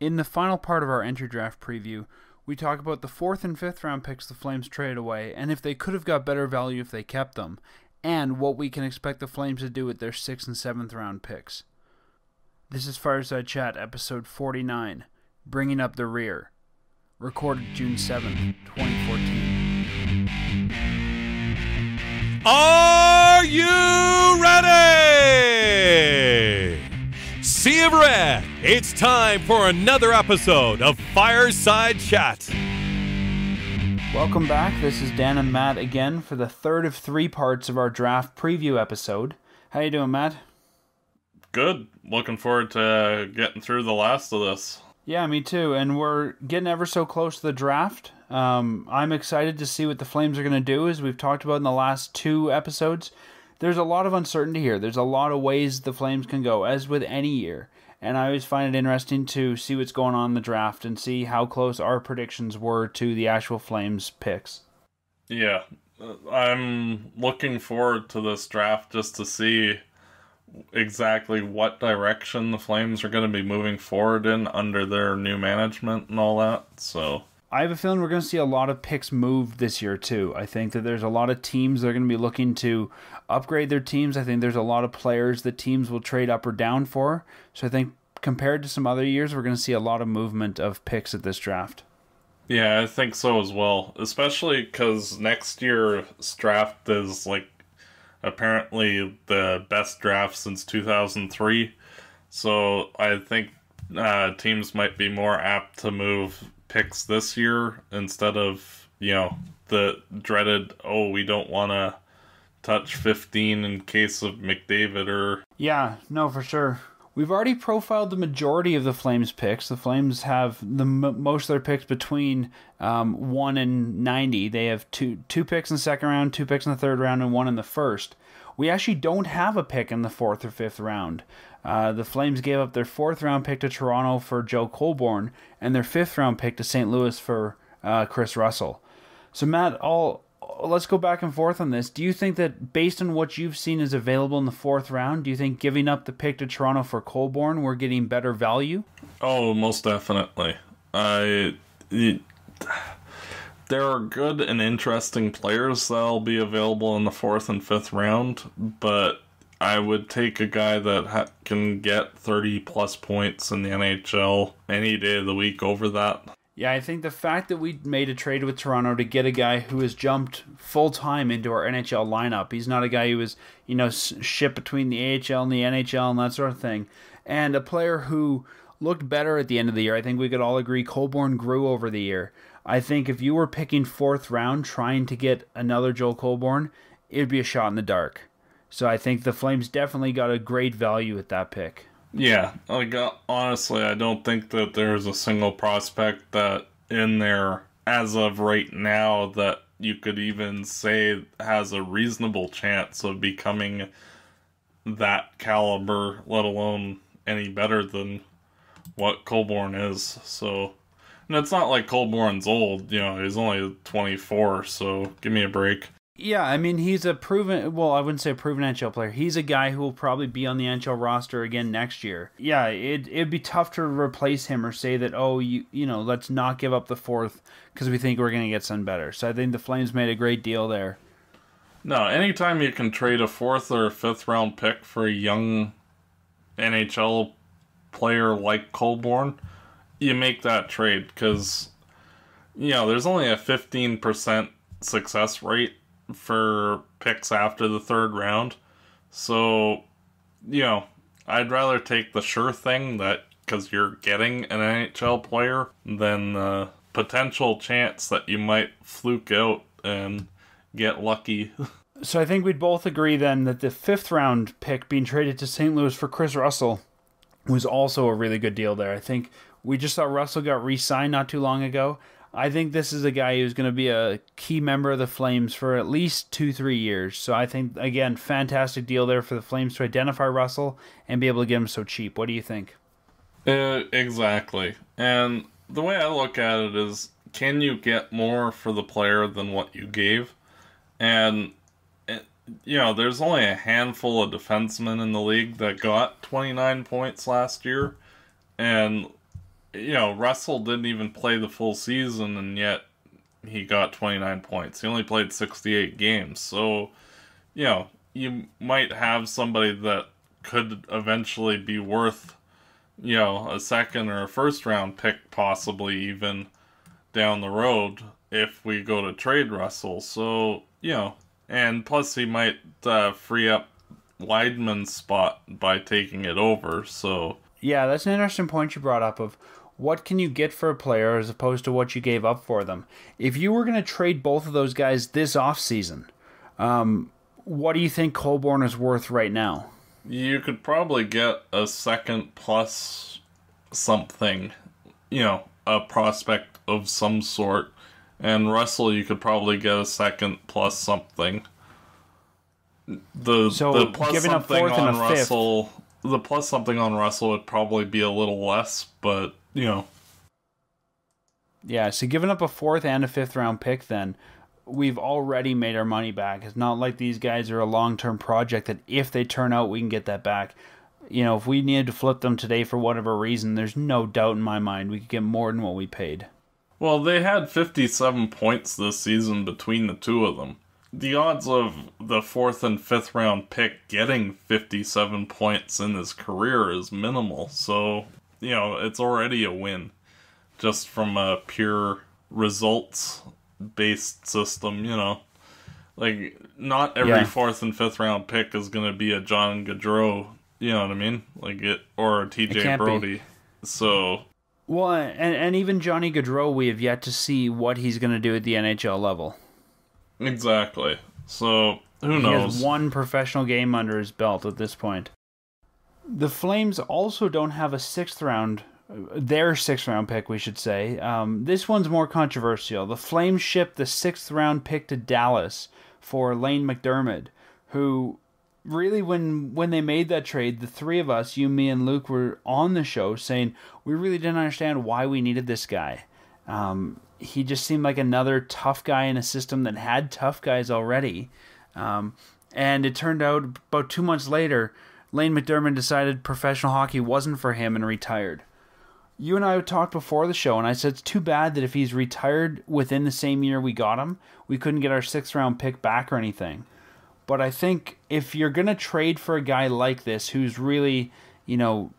In the final part of our entry draft preview, we talk about the 4th and 5th round picks the Flames traded away and if they could have got better value if they kept them, and what we can expect the Flames to do with their 6th and 7th round picks. This is Fireside Chat, episode 49, Bringing Up the Rear, recorded June 7th, 2014. Are you ready? Sea of Red, it's time for another episode of Fireside Chat. Welcome back. This is Dan and Matt again for the third of three parts of our draft preview episode. How you doing, Matt? Good. Looking forward to getting through the last of this. Yeah, me too. And we're getting ever so close to the draft. I'm excited to see what the Flames are going to do, as we've talked about in the last two episodes. There's a lot of uncertainty here. There's a lot of ways the Flames can go, as with any year. And I always find it interesting to see what's going on in the draft and see how close our predictions were to the actual Flames picks. Yeah, I'm looking forward to this draft just to see exactly what direction the Flames are going to be moving forward in under their new management and all that. So I have a feeling we're going to see a lot of picks move this year too. I think that there's a lot of teams that are going to be looking to upgrade their teams. I think there's a lot of players that teams will trade up or down for. So I think compared to some other years, we're going to see a lot of movement of picks at this draft. Yeah, I think so as well. Especially because next year's draft is like apparently the best draft since 2003. So I think teams might be more apt to move picks this year instead of, you know, the dreaded, oh, we don't want to touch 15 in case of McDavid or... Yeah, no, for sure. We've already profiled the majority of the Flames picks. The Flames have the most of their picks between 1 and 90. They have two picks in the second round, two picks in the third round, and one in the first. We actually don't have a pick in the fourth or fifth round. The Flames gave up their fourth round pick to Toronto for Joe Colborne and their fifth round pick to St. Louis for Chris Russell. So Matt, let's go back and forth on this. Do you think that based on what you've seen is available in the fourth round, do you think giving up the pick to Toronto for Colborne, we're getting better value? Oh, most definitely. There are good and interesting players that'll be available in the fourth and fifth round, but I would take a guy that can get 30-plus points in the NHL any day of the week over that. Yeah, I think the fact that we made a trade with Toronto to get a guy who has jumped full-time into our NHL lineup. He's not a guy who was, you know, shipped between the AHL and the NHL and that sort of thing. And a player who looked better at the end of the year. I think we could all agree Colborne grew over the year. I think if you were picking fourth round trying to get another Joel Colborne, it would be a shot in the dark. So I think the Flames definitely got a great value at that pick. Yeah, like honestly, I don't think that there's a single prospect that in there as of right now that you could even say has a reasonable chance of becoming that caliber, let alone any better than what Colborne is. So, and it's not like Colborne's old, you know, he's only 24, so give me a break. Yeah, I mean, he's a proven, well, I wouldn't say a proven NHL player. He's a guy who will probably be on the NHL roster again next year. Yeah, it'd be tough to replace him or say that, oh, you know, let's not give up the fourth because we think we're going to get something better. So I think the Flames made a great deal there. No, anytime you can trade a fourth or a fifth round pick for a young NHL player like Colborne, you make that trade because, you know, there's only a 15% success rate for picks after the third round. So, you know, I'd rather take the sure thing that because you're getting an NHL player than the potential chance that you might fluke out and get lucky. So I think we'd both agree then that the fifth round pick being traded to St. Louis for Chris Russell was also a really good deal there. I think we just saw Russell got re-signed not too long ago. I think this is a guy who's going to be a key member of the Flames for at least 2-3 years. So I think, again, fantastic deal there for the Flames to identify Russell and be able to get him so cheap. What do you think? Exactly. And the way I look at it is, can you get more for the player than what you gave? And, you know, there's only a handful of defensemen in the league that got 29 points last year. And you know, Russell didn't even play the full season, and yet he got 29 points. He only played 68 games. So, you know, you might have somebody that could eventually be worth, you know, a second or a first round pick, possibly even down the road if we go to trade Russell. So, you know, and plus he might free up Weidman's spot by taking it over. So, yeah, that's an interesting point you brought up of what can you get for a player as opposed to what you gave up for them. If you were going to trade both of those guys this offseason, what do you think Colborne is worth right now? You could probably get a second plus something, you know, a prospect of some sort. And Russell, you could probably get a second plus something. The plus something on Russell... Fifth. The plus something on Russell would probably be a little less, but, you know. Yeah, so giving up a fourth and a fifth round pick then, we've already made our money back. It's not like these guys are a long-term project that if they turn out, we can get that back. You know, if we needed to flip them today for whatever reason, there's no doubt in my mind we could get more than what we paid. Well, they had 57 points this season between the two of them. The odds of the fourth and fifth round pick getting 57 points in his career is minimal. So, you know, it's already a win just from a pure results-based system, you know. Like, not every fourth and fifth round pick is going to be a John Gaudreau, you know what I mean? Like it, or a T.J. Brody. So... Well, and even Johnny Gaudreau, we have yet to see what he's going to do at the NHL level. Exactly. So, who knows? He has one professional game under his belt at this point. The Flames also don't have a their sixth round pick, we should say. This one's more controversial. The Flames shipped the sixth round pick to Dallas for Lane McDermott, who really, when they made that trade, the three of us, you, me, and Luke, were on the show saying we really didn't understand why we needed this guy. He just seemed like another tough guy in a system that had tough guys already. And it turned out about 2 months later, Lane McDermott decided professional hockey wasn't for him and retired. You and I talked before the show, and I said it's too bad that if he's retired within the same year we got him, we couldn't get our sixth-round pick back or anything. But I think if you're going to trade for a guy like this who's really, you know,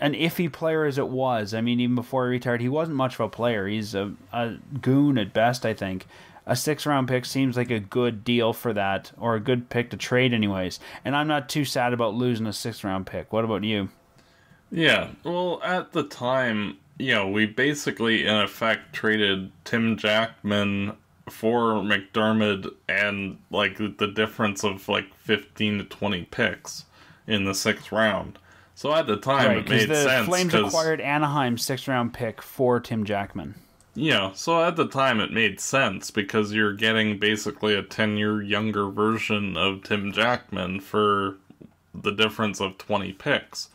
an iffy player as it was. I mean, even before he retired, he wasn't much of a player. He's a goon at best, I think. A sixth-round pick seems like a good deal for that, or a good pick to trade anyways. And I'm not too sad about losing a sixth-round pick. What about you? Yeah, well, at the time, you know, we basically, in effect, traded Tim Jackman for McDermott and, like, the difference of, like, 15 to 20 picks in the sixth round. So at the time, right, it made sense. Flames acquired Anaheim's sixth-round pick for Tim Jackman. Yeah, so at the time, it made sense because you're getting basically a 10-year younger version of Tim Jackman for the difference of 20 picks.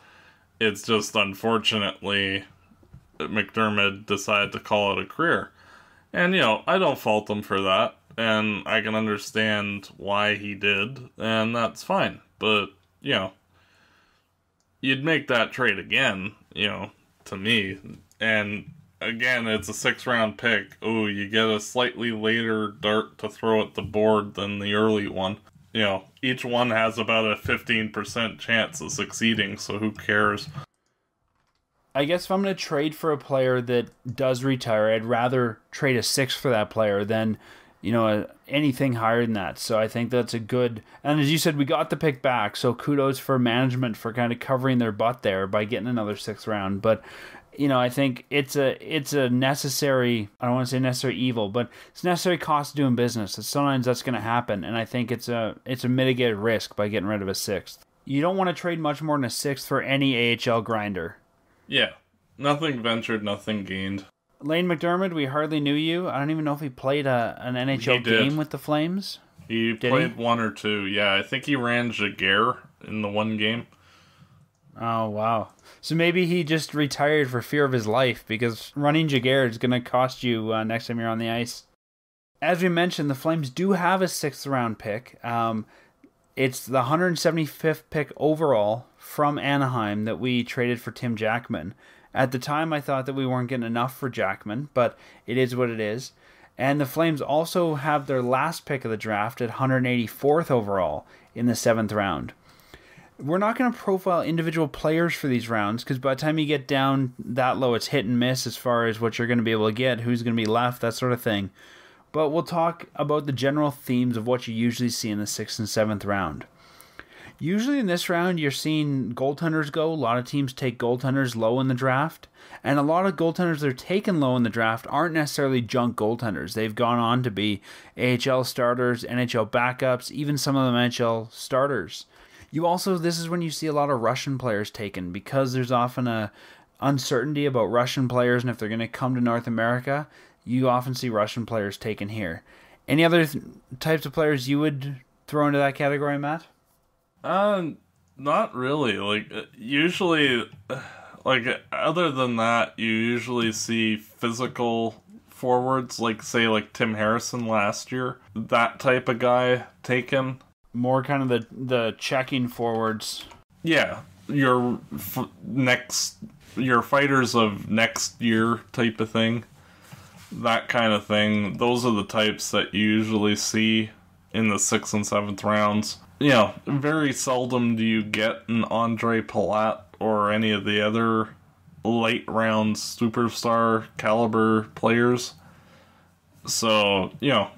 It's just, unfortunately, McDermott decided to call it a career. And, you know, I don't fault him for that, and I can understand why he did, and that's fine. But, you know... You'd make that trade again, you know, to me. And again, it's a sixth-round pick. Ooh, you get a slightly later dart to throw at the board than the early one. You know, each one has about a 15% chance of succeeding, so who cares? I guess if I'm going to trade for a player that does retire, I'd rather trade a sixth for that player than, you know, anything higher than that. So I think that's a good... And as you said, we got the pick back, so kudos for management for kind of covering their butt there by getting another sixth round. But, you know, I think it's a necessary... I don't want to say necessary evil, but it's a necessary cost of doing business. And sometimes that's going to happen, and I think it's a mitigated risk by getting rid of a sixth. You don't want to trade much more than a sixth for any AHL grinder. Yeah. Nothing ventured, nothing gained. Lane McDermott, we hardly knew you. I don't even know if he played an NHL game with the Flames. He played one or two. Yeah, I think he ran Jagr in the one game. Oh, wow. So maybe he just retired for fear of his life, because running Jagr is going to cost you next time you're on the ice. As we mentioned, the Flames do have a sixth-round pick. It's the 175th pick overall from Anaheim that we traded for Tim Jackman. At the time, I thought that we weren't getting enough for Jackman, but it is what it is. And the Flames also have their last pick of the draft at 184th overall in the 7th round. We're not going to profile individual players for these rounds because by the time you get down that low, it's hit and miss as far as what you're going to be able to get, who's going to be left, that sort of thing. But we'll talk about the general themes of what you usually see in the 6th and 7th round. Usually in this round, you're seeing goaltenders go. A lot of teams take goaltenders low in the draft. And a lot of goaltenders that are taken low in the draft aren't necessarily junk goaltenders. They've gone on to be AHL starters, NHL backups, even some of them NHL starters. You also, this is when you see a lot of Russian players taken because there's often an uncertainty about Russian players and if they're going to come to North America. You often see Russian players taken here. Any other types of players you would throw into that category, Matt? Not really. Like, usually, like, other than that, you usually see physical forwards, like, say, like Tim Harrison last year. That type of guy taken. More kind of the checking forwards. Yeah. Your fighters of next year type of thing. That kind of thing. Those are the types that you usually see in the 6th and 7th rounds. You know, very seldom do you get an Ondrej Palat or any of the other late-round superstar caliber players. So, you know,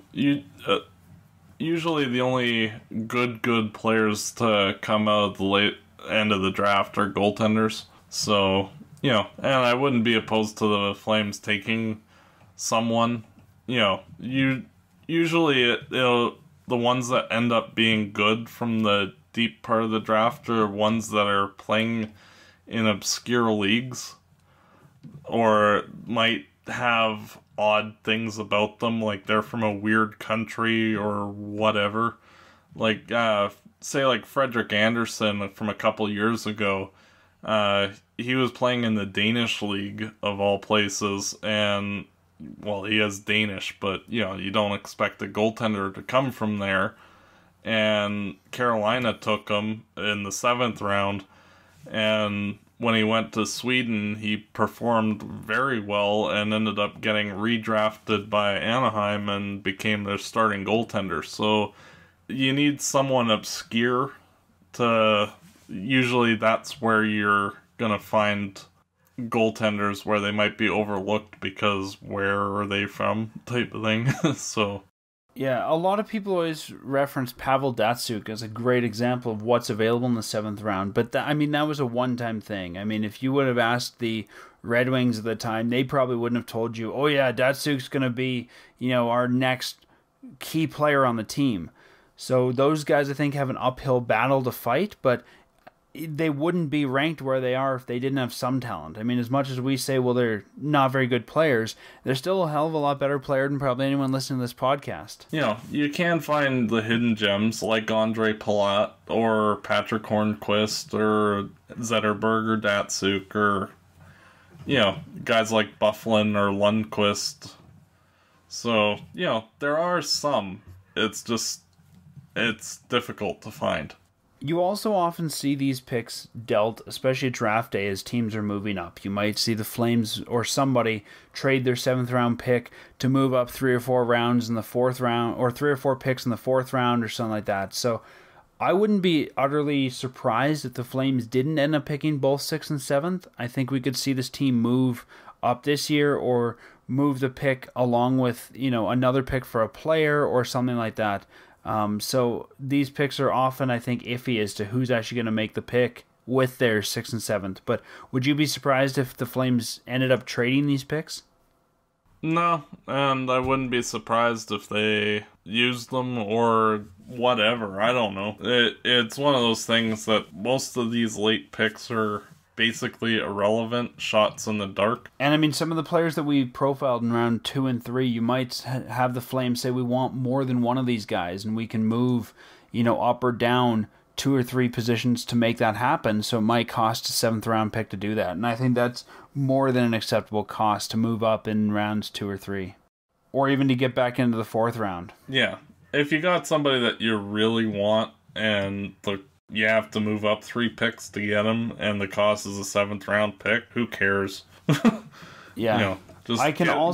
usually the only good players to come out at the late end of the draft are goaltenders. So, you know, and I wouldn't be opposed to the Flames taking someone. You know, the ones that end up being good from the deep part of the draft are ones that are playing in obscure leagues or might have odd things about them, like they're from a weird country or whatever. Like, say, like Frederick Anderson from a couple years ago, he was playing in the Danish league of all places, and well, he is Danish, but, you know, you don't expect a goaltender to come from there. And Carolina took him in the 7th round. And when he went to Sweden, he performed very well and ended up getting redrafted by Anaheim and became their starting goaltender. So you need someone obscure to... Usually that's where you're going to find goaltenders where they might be overlooked because where are they from type of thing. So yeah, a lot of people always reference Pavel Datsyuk as a great example of what's available in the 7th round, but I mean, that was a one-time thing. I mean, if you would have asked the Red Wings at the time, they probably wouldn't have told you, oh yeah, Datsuk's gonna be, you know, our next key player on the team. So those guys I think have an uphill battle to fight, but they wouldn't be ranked where they are if they didn't have some talent. I mean, as much as we say, well, they're not very good players, they're still a hell of a lot better player than probably anyone listening to this podcast. You know, you can find the hidden gems like Ondrej Palat or Patrick Hornqvist or Zetterberg or Datsyuk or, you know, guys like Bufflin or Lundqvist. So, you know, there are some. It's just, it's difficult to find. You also often see these picks dealt, especially at draft day, as teams are moving up. You might see the Flames or somebody trade their 7th round pick to move up 3 or 4 rounds in the 4th round, or 3 or 4 picks in the 4th round or something like that. So I wouldn't be utterly surprised if the Flames didn't end up picking both 6th and 7th. I think we could see this team move up this year or move the pick along with, you know, another pick for a player or something like that. So these picks are often, I think, iffy as to who's actually going to make the pick with their 6th and 7th. But would you be surprised if the Flames ended up trading these picks? No, and I wouldn't be surprised if they used them or whatever. I don't know. It's one of those things that most of these late picks are basically irrelevant shots in the dark. And I mean, some of the players that we profiled in round 2 and 3, you might have the Flames say we want more than one of these guys and we can move, you know, up or down 2 or 3 positions to make that happen. So it might cost a 7th round pick to do that. And I think that's more than an acceptable cost to move up in rounds 2 or 3, or even to get back into the 4th round. Yeah. If you got somebody that you really want and the You have to move up 3 picks to get him, and the cost is a 7th-round pick. Who cares? Yeah. You know, just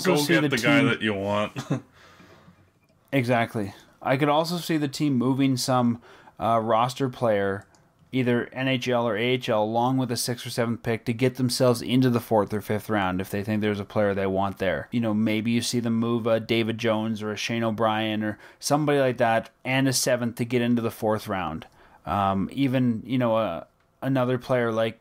go get the guy that you want. Exactly. I could also see the team moving some roster player, either NHL or AHL, along with a 6th or 7th pick to get themselves into the 4th or 5th round if they think there's a player they want there. You know, maybe you see them move a David Jones or a Shane O'Brien or somebody like that and a 7th to get into the 4th round. Even, you know, another player like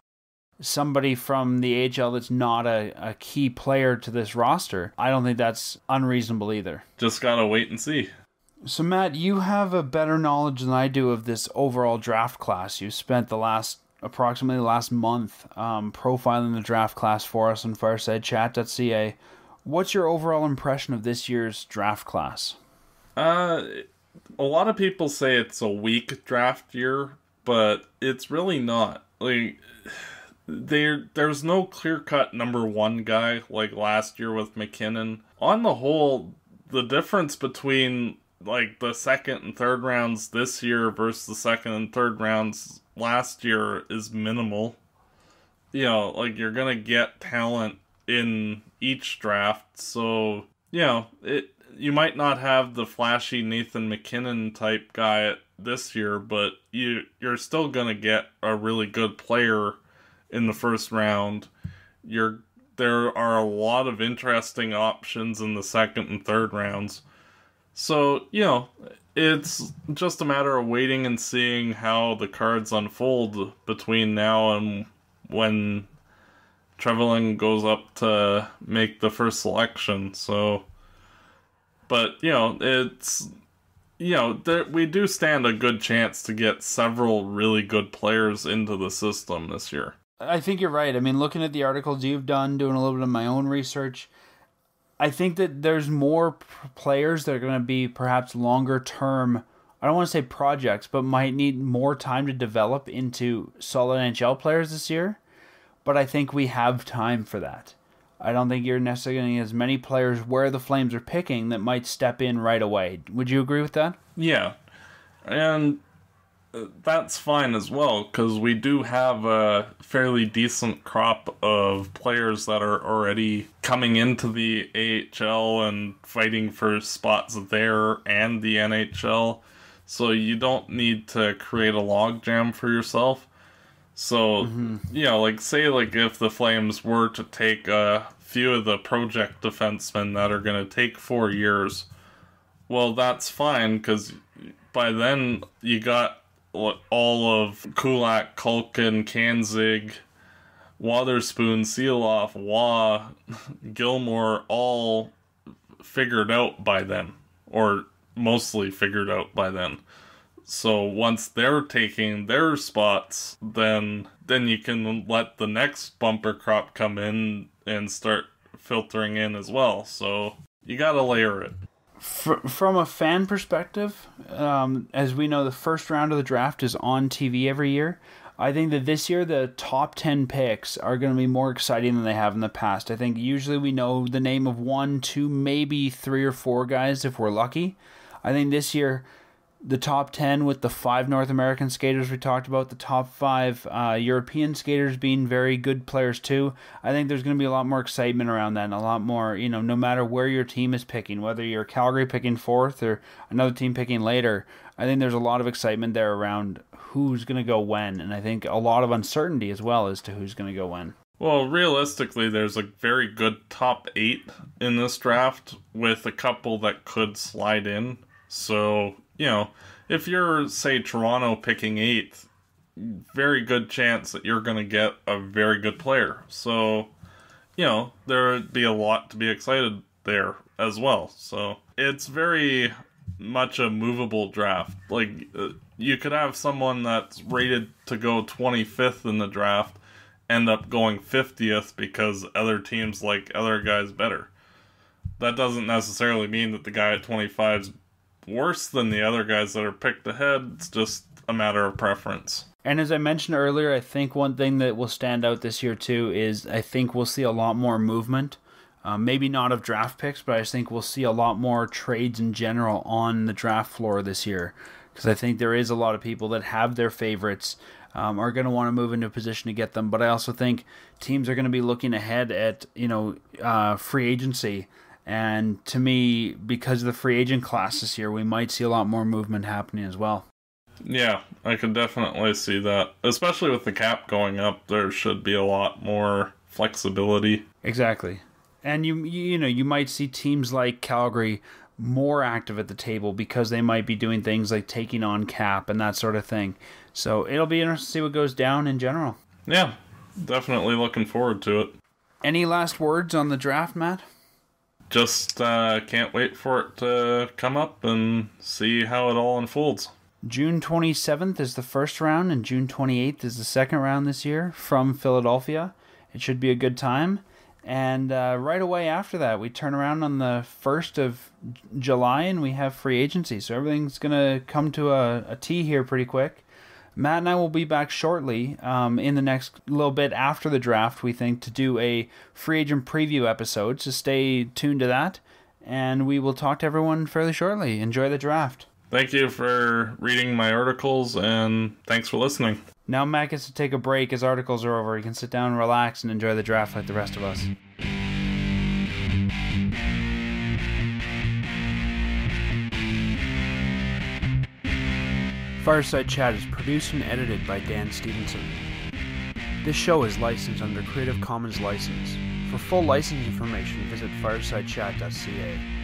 somebody from the AHL that's not a key player to this roster. I don't think that's unreasonable either. Just gotta wait and see. So, Matt, you have a better knowledge than I do of this overall draft class. You spent the approximately the last month profiling the draft class for us on firesidechat.ca. What's your overall impression of this year's draft class? A lot of people say it's a weak draft year, but it's really not. Like, there's no clear-cut number one guy like last year with McKinnon. On the whole, the difference between like the 2nd and 3rd rounds this year versus the 2nd and 3rd rounds last year is minimal. You know, like, you're gonna get talent in each draft, so, you know, you might not have the flashy Nathan McKinnon type guy this year, but you're still gonna get a really good player in the 1st round. There are a lot of interesting options in the 2nd and 3rd rounds. So, you know, it's just a matter of waiting and seeing how the cards unfold between now and when Trevelyan goes up to make the 1st selection. So, but, you know, it's, you know, we do stand a good chance to get several really good players into the system this year. I think you're right. I mean, looking at the articles you've done, doing a little bit of my own research, I think that there's more players that are going to be perhaps longer term, I don't want to say projects, but might need more time to develop into solid NHL players this year. But I think we have time for that. I don't think you're necessarily getting as many players where the Flames are picking that might step in right away. Would you agree with that? Yeah. And that's fine as well, because we do have a fairly decent crop of players that are already coming into the AHL and fighting for spots there and the NHL, so you don't need to create a logjam for yourself. So, you know, like, say, like, if the Flames were to take a few of the project defensemen that are going to take 4 years, well, that's fine, because by then you got all of Kulak, Kulkin, Kanzig, Wotherspoon, Sealoff, Waugh, Gilmore all figured out by then, or mostly figured out by then. So once they're taking their spots, then you can let the next bumper crop come in and start filtering in as well. So you gotta layer it. From a fan perspective, as we know, the 1st round of the draft is on TV every year. I think that this year the top 10 picks are going to be more exciting than they have in the past. I think usually we know the name of 1, 2, maybe 3 or 4 guys if we're lucky. I think this year the top 10 with the 5 North American skaters we talked about, the top 5 European skaters being very good players too. I think there's going to be a lot more excitement around that and a lot more, you know, no matter where your team is picking, whether you're Calgary picking 4th or another team picking later, I think there's a lot of excitement there around who's going to go when, and I think a lot of uncertainty as well as to who's going to go when. Well, realistically, there's a very good top 8 in this draft with a couple that could slide in, so, you know, if you're, say, Toronto picking 8th, very good chance that you're going to get a very good player. So, you know, there would be a lot to be excited there as well. So it's very much a movable draft. Like, you could have someone that's rated to go 25th in the draft end up going 50th because other teams like other guys better. That doesn't necessarily mean that the guy at 25's worse than the other guys that are picked ahead. It's just a matter of preference. And as I mentioned earlier, I think one thing that will stand out this year too is I think we'll see a lot more movement. Maybe not of draft picks, but I just think we'll see a lot more trades in general on the draft floor this year. because I think there is a lot of people that have their favorites, are going to want to move into a position to get them. But I also think teams are going to be looking ahead at, you know, free agency. And to me, because of the free agent class this year, we might see a lot more movement happening as well. Yeah, I could definitely see that. Especially with the cap going up, there should be a lot more flexibility. Exactly. And you know, you might see teams like Calgary more active at the table because they might be doing things like taking on cap and that sort of thing. So it'll be interesting to see what goes down in general. Yeah, definitely looking forward to it. Any last words on the draft, Matt? Just can't wait for it to come up and see how it all unfolds. June 27th is the first round, and June 28th is the second round this year from Philadelphia. It should be a good time. And right away after that, we turn around on the 1st of July, and we have free agency. So everything's going to come to a T here pretty quick. Matt and I will be back shortly in the next little bit after the draft, we think, to do a free agent preview episode. So stay tuned to that, and we will talk to everyone fairly shortly. Enjoy the draft. Thank you for reading my articles, and thanks for listening. Now Matt gets to take a break. His articles are over. He can sit down, relax, and enjoy the draft like the rest of us. Fireside Chat is produced and edited by Dan Stevenson. This show is licensed under Creative Commons license. For full license information, visit firesidechat.ca.